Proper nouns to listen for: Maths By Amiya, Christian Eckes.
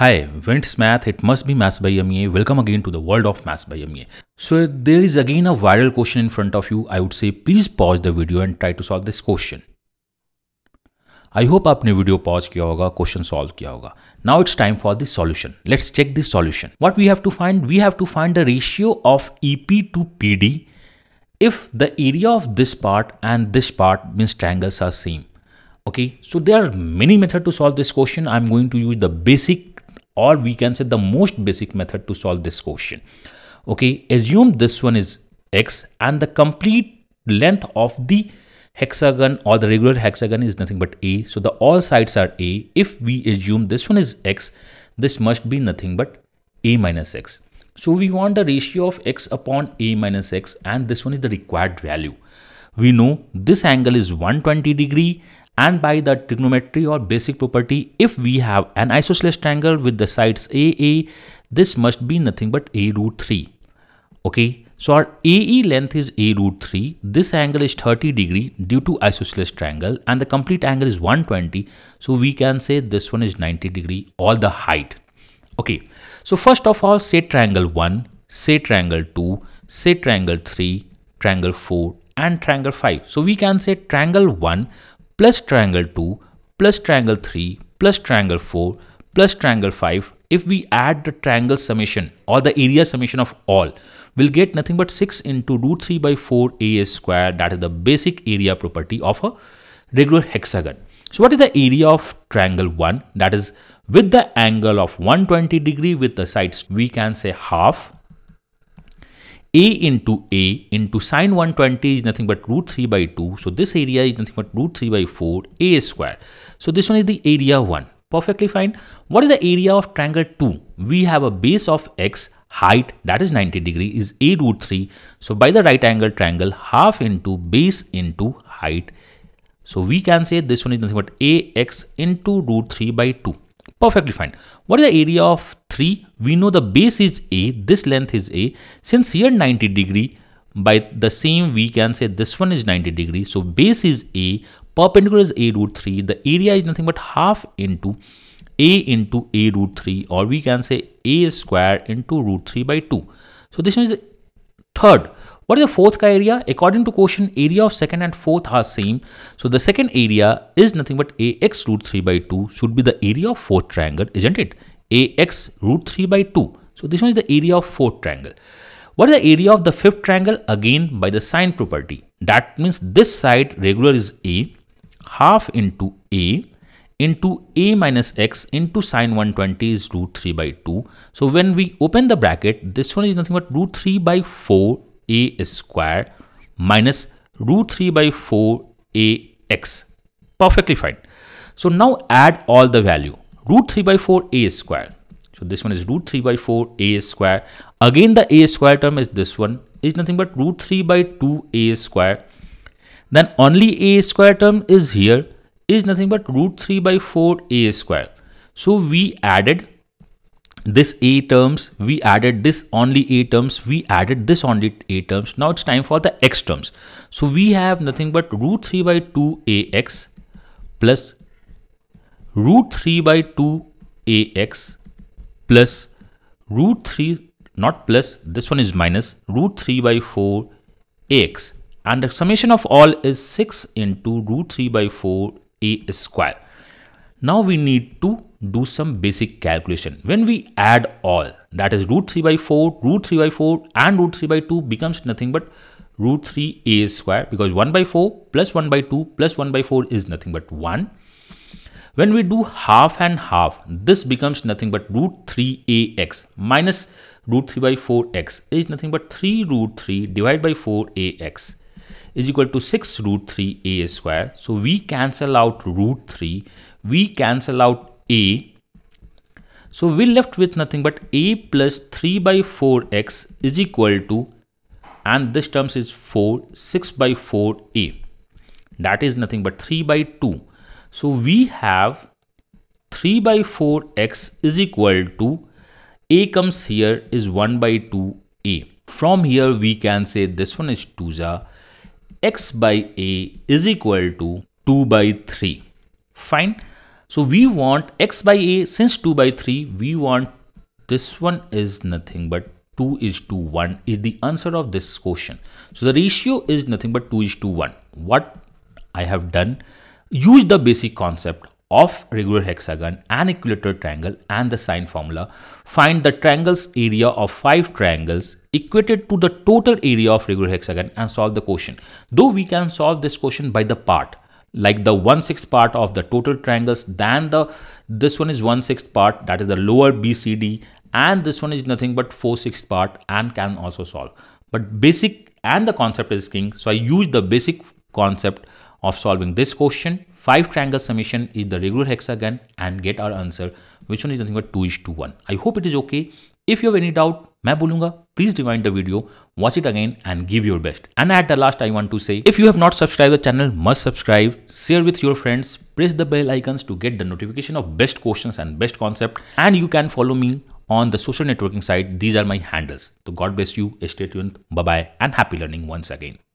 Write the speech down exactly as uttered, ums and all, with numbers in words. Hi, Went's Math, it must be Maths by Amiya. Welcome again to the world of Maths by Amiya. So there is again a viral question in front of you. I would say please pause the video and try to solve this question. I hope आपने video pause किया होगा, question solve किया होगा. Now it's time for the solution. Let's check the solution. What we have to find? We have to find the ratio of E P to P D if the area of this part and this part means triangles are same. Okay, so there are many methods to solve this question. I'm going to use the basic or we can say the most basic method to solve this question. Okay, assume this one is X and the complete length of the hexagon or the regular hexagon is nothing but A. So the all sides are A. If we assume this one is X, this must be nothing but A minus X. So we want the ratio of X upon A minus X and this one is the required value. We know this angle is one hundred twenty degree. And by the trigonometry or basic property, if we have an isosceles triangle with the sides A A, this must be nothing but A root three. Okay, so our A E length is A root three. This angle is thirty degree due to isosceles triangle and the complete angle is one hundred twenty. So we can say this one is ninety degree or the height. Okay, so first of all, say triangle one, say triangle two, say triangle three, triangle four and triangle five. So we can say triangle one plus triangle two, plus triangle three, plus triangle four, plus triangle five. If we add the triangle summation or the area summation of all, we'll get nothing but six into root three by four A square. That is the basic area property of a regular hexagon. So what is the area of triangle one? That is with the angle of one hundred twenty degree with the sides, we can say half. A into A into sine one hundred twenty is nothing but root three by two. So this area is nothing but root three by four A square. So this one is the area one. Perfectly fine. What is the area of triangle two? We have a base of X, height that is ninety degree is A root three. So by the right angle triangle half into base into height. So we can say this one is nothing but A X into root three by two. Perfectly fine. What is the area of three? We know the base is A, this length is A. Since here ninety degree, by the same we can say this one is ninety degree. So base is A, perpendicular is A root three. The area is nothing but half into A into A root three, or we can say A square into root three by two. So this one is third. What is the fourth ka area? According to question, area of second and fourth are same. So the second area is nothing but A X root three by two should be the area of fourth triangle, isn't it? A X root three by two. So this one is the area of fourth triangle. What is the area of the fifth triangle? Again by the sine property. That means this side regular is A, half into A, into A minus X into sine one hundred twenty is root three by two. So when we open the bracket, this one is nothing but root three by four A square minus root three by four A X. Perfectly fine. So now add all the value. Root three by four A square. So this one is root three by four A square. Again the A square term is this one. Is nothing but root three by two A square. Then only A square term is here. Is nothing but root three by four A square. So we added this A terms, we added this only A terms, we added this only A terms. Now it's time for the X terms. So we have nothing but root three by two A X plus root three by two A X plus root three, not plus, this one is minus root three by four A X. And the summation of all is six into root three by four A square. Now we need to do some basic calculation. When we add all, that is root three by four, root three by four and root three by two becomes nothing but root three A square, because one by four plus one by two plus one by four is nothing but one. When we do half and half, this becomes nothing but root three A X minus root three by four X is nothing but three root three divided by four A X is equal to six root three A square. So we cancel out root three, we cancel out A. So we left with nothing but A plus three by four X is equal to, and this terms is four, six by four A. That is nothing but three by two. So we have three by four X is equal to, A comes here is one by two A. From here we can say this one is two za. X by A is equal to two by three. Fine. So we want x by a, since two by three, we want this one is nothing but two is to one is the answer of this question. So the ratio is nothing but two is to one. What I have done, use the basic concept of regular hexagon and equilateral triangle and the sine formula. Find the triangle's area of five triangles equated to the total area of regular hexagon and solve the question. Though we can solve this question by the part, like the one sixth part of the total triangles, then the this one is one sixth part, that is the lower B C D, and this one is nothing but four sixth part, and can also solve. But basic and the concept is king. So I use the basic concept of solving this question. Five triangle summation is the regular hexagon and get our answer, which one is nothing but two is to one. I hope it is okay. If you have any doubt, मैं बोलूंगा, please rewind the video, watch it again and give your best. And at the last, I want to say, if you have not subscribed the channel, must subscribe, share with your friends, press the bell icons to get the notification of best questions and best concept. And you can follow me on the social networking site. These are my handles. So God bless you, stay tuned, bye bye, and happy learning once again.